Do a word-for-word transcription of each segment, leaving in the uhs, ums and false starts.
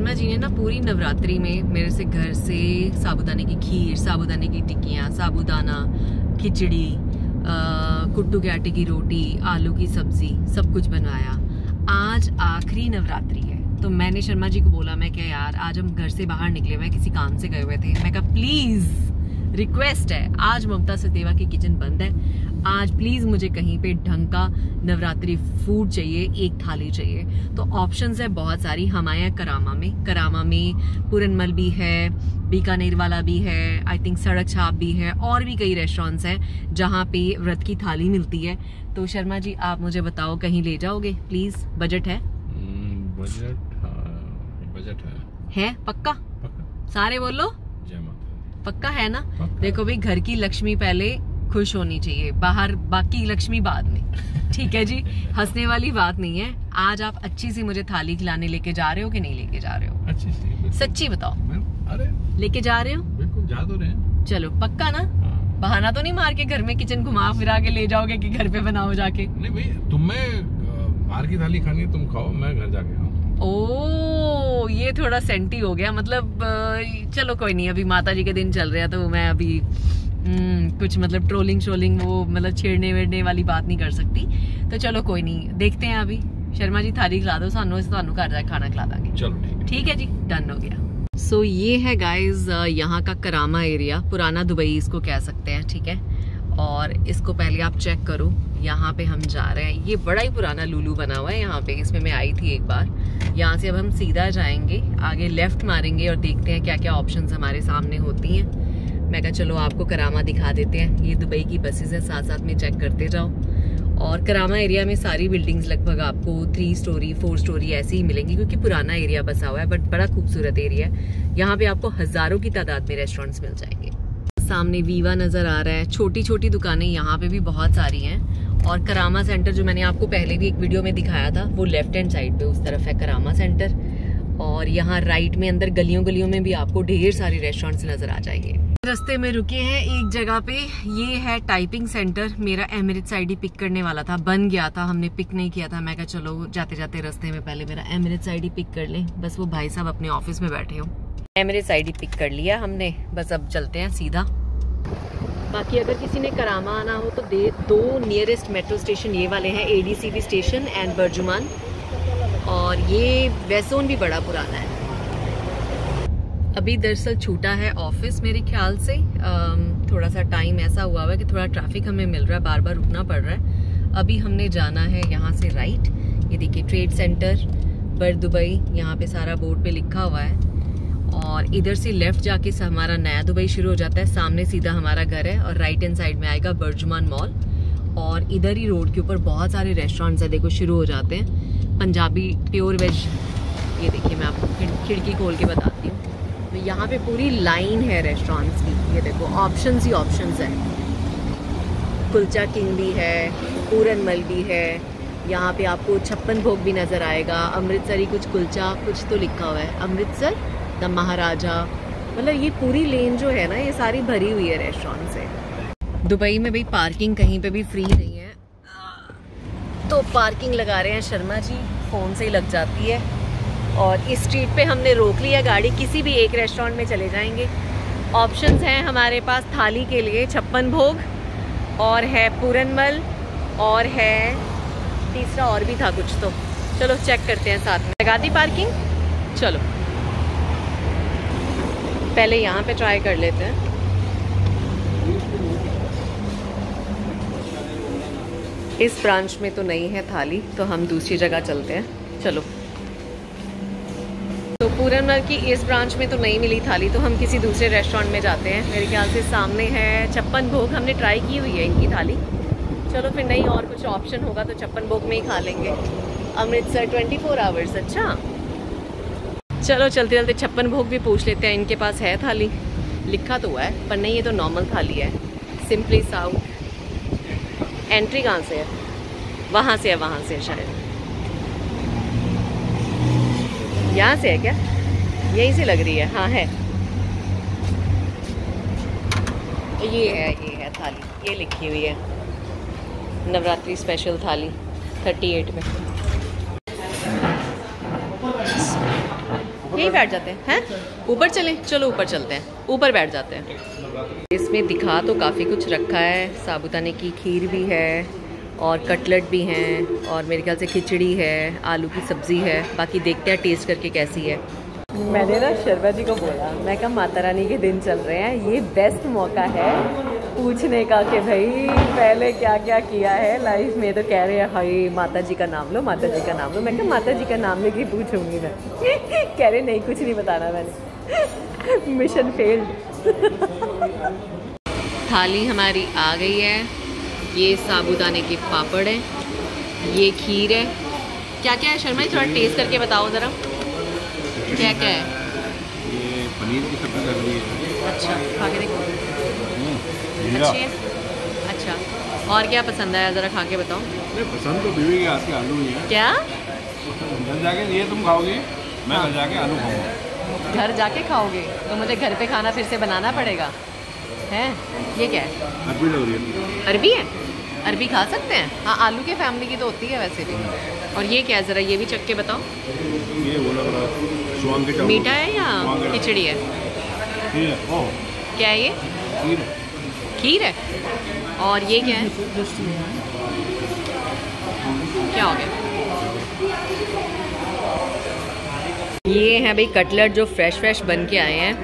शर्मा जी ने ना पूरी नवरात्रि में मेरे से घर से साबुदाने की खीर, साबुदाने की टिक्कियाँ, साबुदाना, खिचड़ी, कुट्टू के आटे की रोटी, आलू की सब्जी, सब कुछ बनवाया। आज आखिरी नवरात्रि है तो मैंने शर्मा जी को बोला, मैं क्या यार आज हम घर से बाहर निकले हुए किसी काम से गए हुए थे, मैं कहा प्लीज़ रिक्वेस्ट है, आज ममता सचदेवा की किचन बंद है, आज प्लीज़ मुझे कहीं पे ढंग का नवरात्रि फूड चाहिए, एक थाली चाहिए। तो ऑप्शंस है बहुत सारी, हम आए हैं करामा में। करामा में पूरनमल भी है, बीकानेर वाला भी है, आई थिंक सड़क छाप भी है, और भी कई रेस्टोरेंट्स हैं जहाँ पे व्रत की थाली मिलती है। तो शर्मा जी आप मुझे बताओ कहीं ले जाओगे प्लीज़? बजट है? बजट बजट है, है पक्का? पक्का सारे बोलो पक्का है ना? देखो भाई, घर की लक्ष्मी पहले खुश होनी चाहिए, बाहर बाकी लक्ष्मी बाद में, ठीक है जी? हंसने वाली बात नहीं है। आज आप अच्छी सी मुझे थाली खिलाने लेके जा रहे हो कि नहीं लेके जा रहे हो? अच्छी सी, सच्ची बताओ। अरे लेके जा रहे हो? बिल्कुल जा तो रहे हैं। चलो पक्का ना? बहाना तो नहीं मार के घर में किचन घुमा फिरा के ले जाओगे कि घर पे बनाओ जाके? नहीं भाई, तुम्हें बाहर की थाली खानी है, तुम खाओ, मैं घर जाके खाऊं। ओ ये थोड़ा सेंटी हो गया, मतलब चलो कोई नहीं, अभी माता जी के दिन चल रहे हैं तो मैं अभी Hmm, कुछ मतलब ट्रोलिंग ट्रोलिंग वो मतलब छेड़ने वेड़ने वाली बात नहीं कर सकती, तो चलो कोई नहीं, देखते हैं। अभी शर्मा जी थाली खिला दो सानू, सानू घर जाके खाना खिला देंगे। चलो ठीक है जी, डन हो गया। सो so, ये है गाइज यहाँ का करामा एरिया, पुराना दुबई इसको कह सकते हैं, ठीक है? और इसको पहले आप चेक करो, यहाँ पे हम जा रहे हैं। ये बड़ा ही पुराना लूलू बना हुआ है यहाँ पे, इसमें मैं आई थी एक बार। यहाँ से अब हम सीधा जाएंगे, आगे लेफ्ट मारेंगे और देखते हैं क्या क्या ऑप्शंस हमारे सामने होती हैं। मैं कहा चलो आपको करामा दिखा देते हैं, ये दुबई की बसेस हैं, साथ साथ में चेक करते जाओ। और करामा एरिया में सारी बिल्डिंग्स लगभग आपको थ्री स्टोरी फोर स्टोरी ऐसी ही मिलेंगी, क्योंकि पुराना एरिया बसा हुआ है, बट बड़ा खूबसूरत एरिया है। यहाँ पे आपको हज़ारों की तादाद में रेस्टोरेंट्स मिल जाएंगे। सामने वीवा नज़र आ रहा है, छोटी छोटी दुकानें यहाँ पर भी बहुत सारी हैं। और करामा सेंटर जो मैंने आपको पहले भी एक वीडियो में दिखाया था, वो लेफ्ट हैंड साइड पर उस तरफ है करामा सेंटर। और यहाँ राइट में अंदर गलियों गलियों में भी आपको ढेर सारे रेस्टोरेंट्स नज़र आ जाएंगे। रास्ते में रुके हैं एक जगह पे, ये है टाइपिंग सेंटर। मेरा एमिरेट्स आईडी पिक करने वाला था, बन गया था, हमने पिक नहीं किया था। मैं कहा चलो जाते जाते रास्ते में पहले मेरा एमिरेट्स आईडी पिक कर लें। बस वो भाई साहब अपने ऑफिस में बैठे हो। एमिरेट्स आईडी पिक कर लिया हमने, बस अब चलते हैं सीधा। बाकी अगर किसी ने करामा आना हो तो दे, दो नियरेस्ट मेट्रो स्टेशन ये वाले हैं, एडीसी भी स्टेशन एंड बर्जुमान। और ये वैसोन भी बड़ा पुराना है। अभी दरअसल छूटा है ऑफिस मेरे ख्याल से, थोड़ा सा टाइम ऐसा हुआ हुआ है कि थोड़ा ट्रैफिक हमें मिल रहा है, बार बार रुकना पड़ रहा है। अभी हमने जाना है यहाँ से राइट, ये देखिए ट्रेड सेंटर बर दुबई, यहाँ पे सारा बोर्ड पे लिखा हुआ है। और इधर से लेफ़्ट जाके हमारा नया दुबई शुरू हो जाता है, सामने सीधा हमारा घर है। और राइट हैंड साइड में आएगा बर्जुमान मॉल, और इधर ही रोड के ऊपर बहुत सारे रेस्टोरेंट्स है, देखो शुरू हो जाते हैं। पंजाबी प्योर वेज, ये देखिए मैं आपको खिड़की खोल के बताती हूँ, तो यहाँ पे पूरी लाइन है रेस्टोरेंट्स की। ये देखो ऑप्शंस ही ऑप्शंस हैं, कुलचा किंग भी है, पूरनमल भी है, यहाँ पे आपको छप्पन भोग भी नज़र आएगा, अमृतसरी कुछ कुलचा कुछ तो लिखा हुआ है, अमृतसर द महाराजा, मतलब ये पूरी लेन जो है ना ये सारी भरी हुई है रेस्टोरेंट से। दुबई में भाई पार्किंग कहीं पे भी फ्री नहीं है, तो पार्किंग लगा रहे हैं शर्मा जी, फ़ोन से ही लग जाती है। और इस स्ट्रीट पे हमने रोक लिया गाड़ी, किसी भी एक रेस्टोरेंट में चले जाएंगे। ऑप्शंस हैं हमारे पास थाली के लिए, छप्पन भोग और है पूरनमल और है तीसरा और भी था कुछ, तो चलो चेक करते हैं साथ में। लगा दी पार्किंग, चलो पहले यहाँ पे ट्राई कर लेते हैं। इस ब्रांच में तो नहीं है थाली, तो हम दूसरी जगह चलते हैं, चलो। तो पूरनमल की इस ब्रांच में तो नहीं मिली थाली, तो हम किसी दूसरे रेस्टोरेंट में जाते हैं। मेरे ख्याल से सामने है छप्पन भोग, हमने ट्राई की हुई है इनकी थाली, चलो फिर नहीं और कुछ ऑप्शन होगा तो छप्पन भोग में ही खा लेंगे। अमृतसर ट्वेंटी फोर आवर्स, अच्छा चलो चलते चलते छप्पन भोग भी पूछ लेते हैं, इनके पास है थाली, लिखा तो हुआ है पर नहीं, ये तो नॉर्मल थाली है, सिंपली साउथ। एंट्री कहाँ से है? वहाँ से है, वहाँ से है शायद, यहाँ से है क्या? यहीं से लग रही है, हाँ है, ये है, ये है थाली, ये लिखी हुई है Navratri special thali thirty eight में। यहीं बैठ जाते हैं। हैं ऊपर चलें, चलो ऊपर चलते हैं, ऊपर बैठ जाते हैं। इसमें दिखा तो काफ़ी कुछ रखा है, साबुदाने की खीर भी है और कटलेट भी हैं और मेरे ख्याल से खिचड़ी है, आलू की सब्ज़ी है। बाकी देखते हैं टेस्ट करके कैसी है। मैंने ना शर्मा जी को बोला, मैं कहा माता रानी के दिन चल रहे हैं, ये बेस्ट मौका है पूछने का कि भाई पहले क्या क्या किया है लाइफ में। तो कह रहे हैं हाई माता जी का नाम लो, माता जी का नाम लो। मैं कहा माता जी का नाम लेके पूछूंगी मैं। कह रहे नहीं कुछ नहीं बताना मैंने। Mission failed. थाली हमारी आ गई है। ये साबुदाने के पापड़ है, ये खीर है। क्या क्या है शर्मा जी, थोड़ा टेस्ट करके बताओ ज़रा क्या क्या है। ये पनीर की सब्जी लग रही है। अच्छा खा के देखो, अच्छी है। अच्छा और क्या पसंद आया ज़रा खा के बताओ। नहीं पसंद तो बीवी के हाथ के आलू ही है। क्या घर जाके ये तुम खाओगे? मैं घर जाके आलू खाऊंगा। घर जाके खाओगे तो मुझे घर पे खाना फिर से बनाना पड़ेगा। है ये क्या है? अरबी लग रही है। अरबी है, अरबी खा सकते हैं। हाँ आलू के फैमिली की तो होती है वैसे भी। और ये क्या है ज़रा ये भी चख के बताओ। ये बोला मीठा है या खिचड़ी है? क्या है ये? खीर। खीर है। और ये क्या है? क्या हो गया? ये हैं भाई कटलेट जो फ्रेश फ्रेश बन के आए हैं।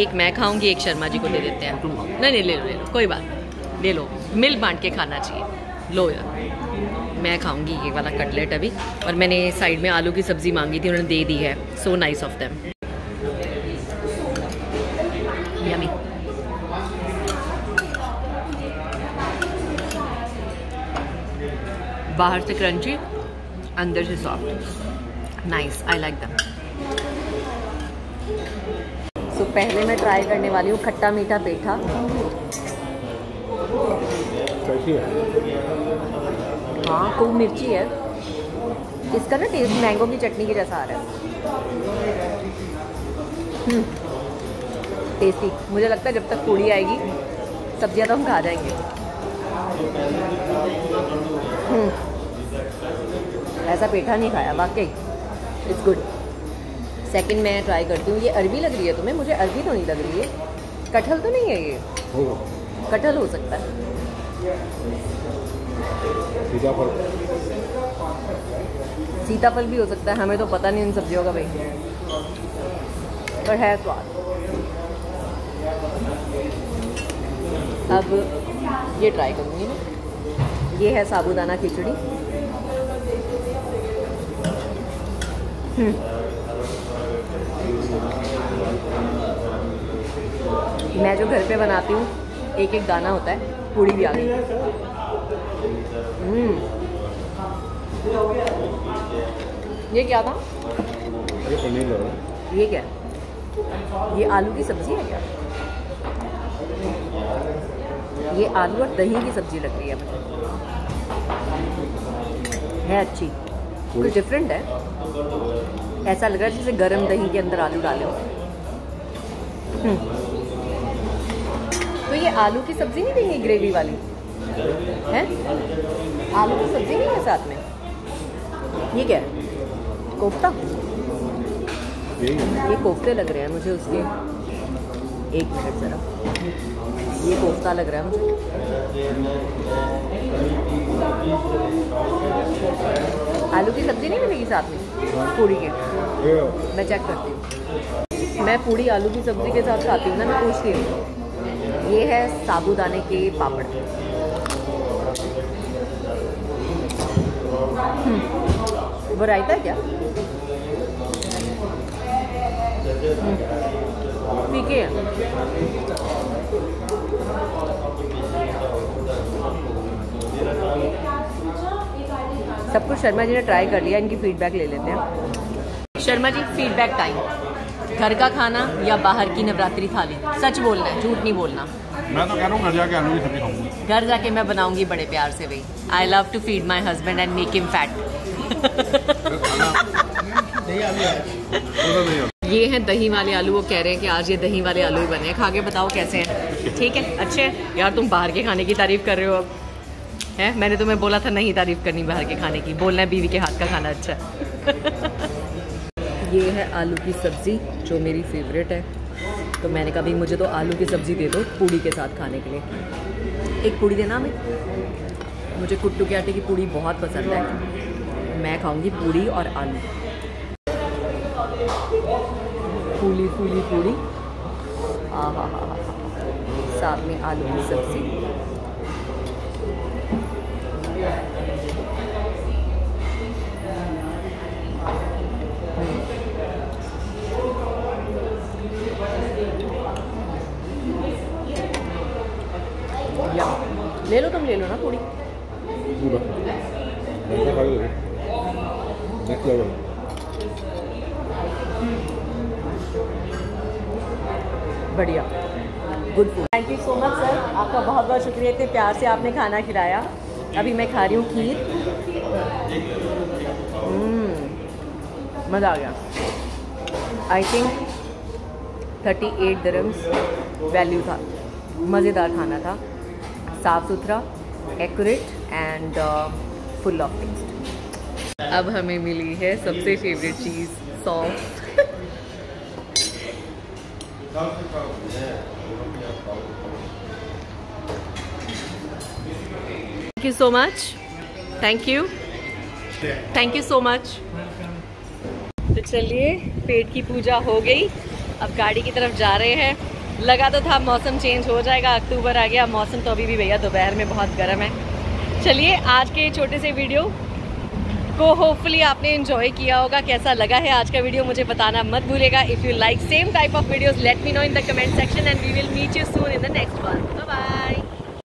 एक मैं खाऊंगी, एक शर्मा जी को दे देते हैं। नहीं नहीं ले लो ले लो, कोई बात नहीं, ले लो, मिल बांट के खाना चाहिए। लो यार मैं खाऊंगी ये वाला कटलेट अभी। और मैंने साइड में आलू की सब्ज़ी मांगी थी, उन्होंने दे दी है। So nice of them. Yummy. बाहर से क्रंची, अंदर से soft. Nice, I like them. तो पहले मैं ट्राई करने वाली हूँ खट्टा मीठा पेठा। कैसी है? हाँ खूब मिर्ची है। इसका ना टेस्ट मैंगो की चटनी के जैसा आ रहा है। टेस्टी। मुझे लगता है जब तक पूरी आएगी सब्जियाँ तो हम खा जाएंगे। ऐसा पेठा नहीं खाया वाकई। It's good. सेकंड मैं ट्राई करती हूँ। ये अरबी लग रही है तुम्हें? मुझे अरबी तो नहीं लग रही है। कटहल तो नहीं है ये? कटहल हो सकता है। सीताफल, सीताफल भी हो सकता है, हमें तो पता नहीं इन सब्जियों का भाई। पर है स्वाद। अब ये ट्राई करूँगी ना। ये है साबुदाना खिचड़ी। हम्म मैं जो घर पे बनाती हूँ एक एक दाना होता है। पूरी भी आ गई। ये क्या था? ये पनीर। ये क्या? ये आलू की सब्जी है क्या? ये आलू और दही की सब्जी लग रही है मुझे। है अच्छी, कुछ डिफरेंट है। ऐसा लग रहा है जैसे गरम दही के अंदर आलू डाले हो। तो ये आलू की सब्जी नहीं देंगे ग्रेवी वाली? है आलू की सब्जी नहीं है साथ में? ये क्या है? कोफ्ता। ये कोफ्ते लग रहे हैं मुझे उसके। एक मिनट ज़रा, ये कोफ्ता लग रहा है मुझे। आलू की सब्जी नहीं मिलेगी साथ में पूरी के? मैं चेक करती हूँ। मैं पूरी आलू की सब्जी के साथ खाती हूँ ना, मैं पूछती हूँ। ये है साबुदाने के पापड़। वो रायता क्या? ठीक है। सब कुछ शर्मा जी ने ट्राई कर लिया, इनकी फीडबैक ले लेते हैं। Sharma ji feedback time. घर का खाना या बाहर की नवरात्रि थाली? सच बोलना है, झूठ नहीं बोलना। मैं तो कह रहा हूँ घर जाके आलू की सब्जी खाऊंगी। घर जाके मैं बनाऊंगी बड़े प्यार से भाई। I love to feed my husband and make him fat. ये हैं दही वाले आलू। वो कह रहे हैं कि आज ये दही वाले आलू ही बने हैं। खा के बताओ कैसे हैं? ठीक है, अच्छे हैं। यार तुम बाहर के खाने की तारीफ कर रहे हो अब? है मैंने तुम्हें बोला था नहीं तारीफ करनी बाहर के खाने की, बोलना है बीवी के हाथ का खाना अच्छा। ये है आलू की सब्ज़ी जो मेरी फेवरेट है, तो मैंने कहा भाई मुझे तो आलू की सब्ज़ी दे दो पूड़ी के साथ खाने के लिए। एक पूड़ी देना हमें, मुझे कुट्टू के आटे की पूड़ी बहुत पसंद है। मैं खाऊंगी पूड़ी और आलू। फूली फूली पूड़ी, आ हा हा हा, साथ में आलू की सब्ज़ी। ले लो, तुम ले लो ना पूरी। बढ़िया, good food. Thank you so much sir, आपका बहुत बहुत शुक्रिया, इतने प्यार से आपने खाना खिलाया। अभी मैं खा रही हूँ खीर। मज़ा आ गया। I think thirty eight dirhams value था। मज़ेदार खाना था, साफ़ सुथरा, accurate and full of taste. अब हमें मिली है सबसे फेवरेट चीज़, sauce. Thank you so much, thank you, thank you so much. तो चलिए, पेट की पूजा हो गई, अब गाड़ी की तरफ जा रहे हैं। लगा तो था मौसम चेंज हो जाएगा, अक्टूबर आ गया, मौसम तो अभी भी भैया दोपहर में बहुत गर्म है। चलिए, आज के छोटे से वीडियो को होपफुली आपने एंजॉय किया होगा। कैसा लगा है आज का वीडियो मुझे बताना मत भूलेगा। If you like same type of videos let me know in the comment section and we will meet you soon in the next one. Bye bye.